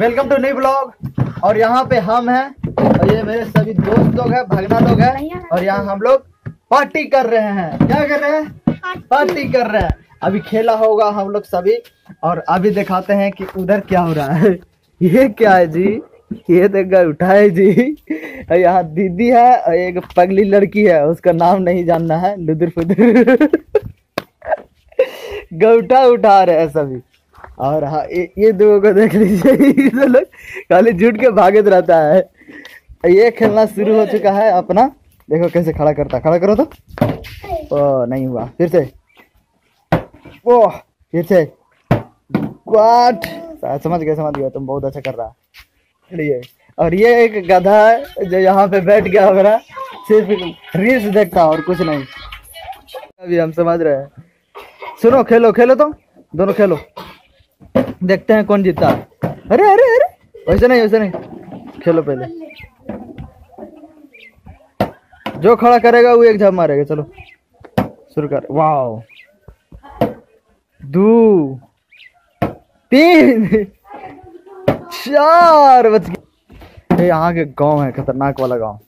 Welcome to new blog. और यहाँ पे हम हैं और ये मेरे सभी दोस्त लोग हैं, भगना लोग हैं। और यहाँ हम लोग पार्टी कर रहे हैं। क्या कर रहे हैं? पार्टी कर रहे हैं। अभी खेला होगा हम लोग सभी। और अभी दिखाते हैं कि उधर क्या हो रहा है। ये क्या है जी? ये देखकर उठाए जी। यहाँ दीदी है और एक पगली लड़की है, उसका नाम नहीं जानना है। लुदुर फुदुर गौठा उठा रहे हैं सभी। और हाँ, ये दो को देख लीजिए, लोग खाली झूठ के भागत रहता है। ये खेलना शुरू हो चुका है अपना। देखो कैसे खड़ा करता है। खड़ा करो तो ओ नहीं हुआ। फिर से ओ, फिर से क्वाट। समझ गया तुम बहुत अच्छा कर रहा है। और ये एक गधा है जो यहाँ पे बैठ गया वगैरह, सिर्फ रील्स देखता और कुछ नहीं। अभी हम समझ रहे हैं। सुनो, खेलो तो दोनों खेलो, देखते हैं कौन जीतता है। अरे अरे अरे वैसे नहीं, खेलो पहले। जो खड़ा करेगा वो एक झाप मारेगा। चलो शुरू कर। वाह, 2 3 4 बच गए। यहाँ के गांव है खतरनाक वाला गांव।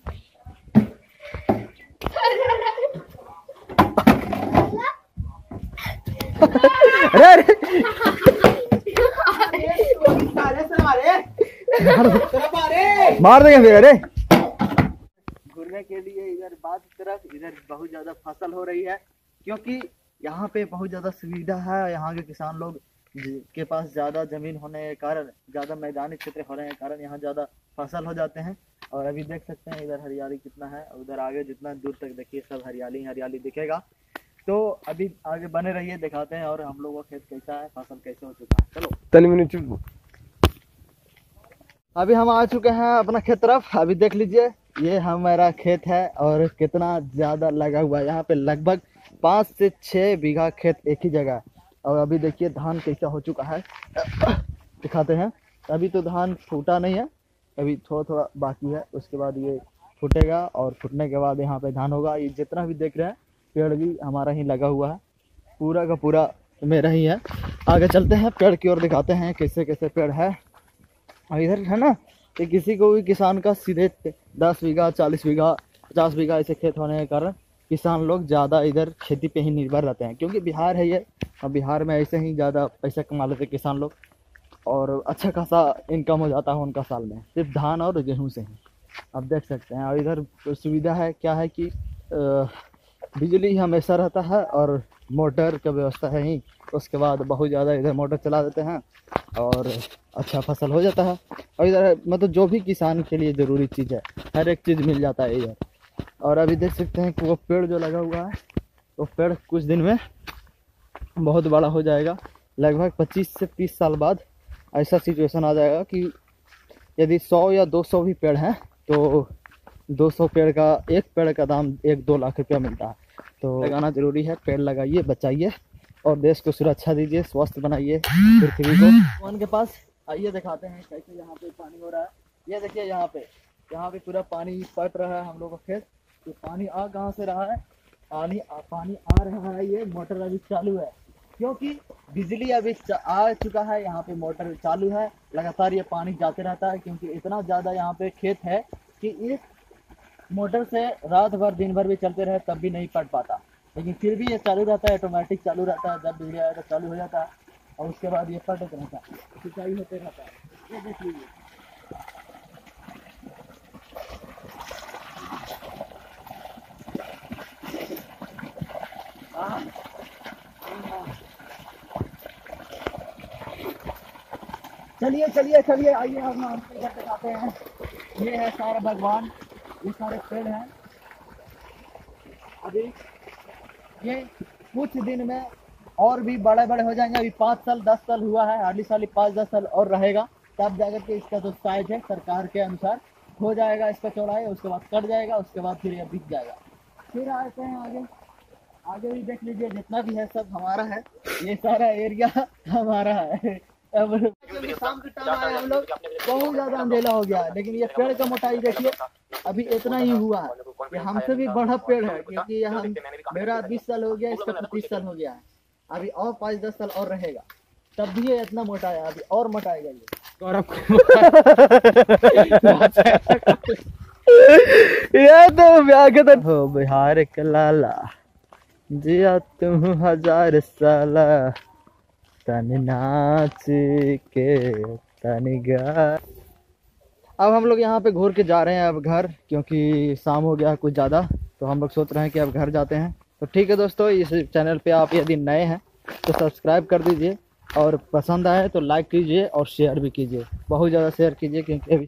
अरे अरे मार देंगे फिर। अरे घूमने के लिए इधर बाद की तरफ इधर बहुत ज्यादा फसल हो रही है, क्योंकि यहाँ पे बहुत ज्यादा सुविधा है। यहाँ के किसान लोग के पास ज्यादा जमीन होने के कारण, ज्यादा मैदानी क्षेत्र होने के कारण यहाँ ज्यादा फसल हो जाते हैं। और अभी देख सकते हैं इधर हरियाली कितना है। उधर आगे जितना दूर तक देखिए सब हरियाली दिखेगा। तो अभी आगे बने रहिए, दिखाते हैं और हम लोगों का खेत कैसा है, फसल कैसे हो चुका है। चलो तनिमिन। अभी हम आ चुके हैं अपना खेत तरफ। अभी देख लीजिए ये हमारा खेत है और कितना ज़्यादा लगा हुआ है। यहाँ पे लगभग 5 से 6 बीघा खेत एक ही जगह है। और अभी देखिए धान कैसा हो चुका है, दिखाते हैं। अभी तो धान फूटा नहीं है, अभी थोड़ा बाकी है। उसके बाद ये फूटेगा और फूटने के बाद यहाँ पे धान होगा। ये जितना भी देख रहे हैं पेड़ भी हमारा ही लगा हुआ है, पूरा का पूरा मेरा ही है। आगे चलते हैं पेड़ की ओर, दिखाते हैं कैसे कैसे पेड़ है। और इधर है ना, ये किसी को भी किसान का सीधे 10 बीघा 40 बीघा 50 बीघा ऐसे खेत होने के कारण किसान लोग ज़्यादा इधर खेती पे ही निर्भर रहते हैं, क्योंकि बिहार है ये। और बिहार में ऐसे ही ज़्यादा पैसा कमा लेते किसान लोग और अच्छा खासा इनकम हो जाता है उनका साल में, सिर्फ धान और गेहूँ से ही। आप देख सकते हैं। और इधर सुविधा है क्या है कि बिजली हमेशा रहता है और मोटर का व्यवस्था है ही। उसके बाद बहुत ज़्यादा इधर मोटर चला देते हैं और अच्छा फसल हो जाता है। और इधर मतलब जो भी किसान के लिए ज़रूरी चीज़ है, हर एक चीज़ मिल जाता है इधर। और अभी देख सकते हैं कि वो पेड़ जो लगा हुआ है, वो पेड़ कुछ दिन में बहुत बड़ा हो जाएगा। लगभग 25 से 30 साल बाद ऐसा सिचुएशन आ जाएगा कि यदि 100 या 200 भी पेड़ हैं तो 200 पेड़ का, एक पेड़ का दाम 1-2 लाख रुपया मिलता है। तो लगाना ज़रूरी है। पेड़ लगाइए, बचाइए और देश को सुरक्षा दीजिए, स्वस्थ बनाइए पृथ्वी को। उनके पास आइए, दिखाते हैं कैसे यहाँ पे पानी हो रहा है। ये देखिए यहाँ पे पूरा पानी पट रहा है हम लोग का खेत। ये पानी आ कहाँ से रहा है? पानी आ रहा है, ये मोटर अभी चालू है, क्योंकि बिजली अभी आ चुका है। यहाँ पे मोटर चालू है, लगातार ये पानी जाते रहता है, क्योंकि इतना ज़्यादा यहाँ पे खेत है कि इस मोटर से रात भर दिन भर भी चलते रहे तब भी नहीं पट पाता, लेकिन फिर भी ये चालू रहता है। ऑटोमेटिक चालू रहता है, जब बिजली आया तो चालू हो जाता है और उसके बाद ये फटते रहता है, सिंचाई होते रहता है। ये देख लीजिए, चलिए आइए हम इधर दिखाते हैं। ये है सारा भगवान, ये सारे पेड़ हैं। अभी ये कुछ दिन में और भी बड़े हो जाएंगे। अभी 5 साल 10 साल हुआ है, हार्डली साल 5-10 साल और रहेगा, तब जाकर के इसका जो साइज है सरकार के अनुसार हो जाएगा इसका चौड़ाई। उसके बाद कट जाएगा, उसके बाद फिर ये बिक जाएगा। फिर आते हैं आगे भी देख लीजिए, जितना भी है सब हमारा है। ये सारा एरिया हमारा है। अब शाम के टाइम आए हम लोग, बहुत ज़्यादा अंधेरा हो गया, लेकिन ये पेड़ का मोटाई देखिए अभी इतना ही हुआ है। हमसे भी बड़ा पेड़ है, क्योंकि यहाँ मेरा 20 साल हो गया, इसका 25 साल हो गया है। अभी और 5-10 साल और रहेगा तब भी ये इतना मोटा है। अभी और मोटाएगा ये। गौरव ये तो व्यागत हो बिहार का लाला जिया तुम हजार साला तन नाच के तन गा। अब हम लोग यहाँ पे घूर के जा रहे हैं अब घर, क्योंकि शाम हो गया कुछ ज़्यादा, तो हम लोग सोच रहे हैं कि अब घर जाते हैं। तो ठीक है दोस्तों, इस चैनल पे आप यदि नए हैं तो सब्सक्राइब कर दीजिए, और पसंद आए तो लाइक कीजिए और शेयर भी कीजिए, बहुत ज़्यादा शेयर कीजिए, क्योंकि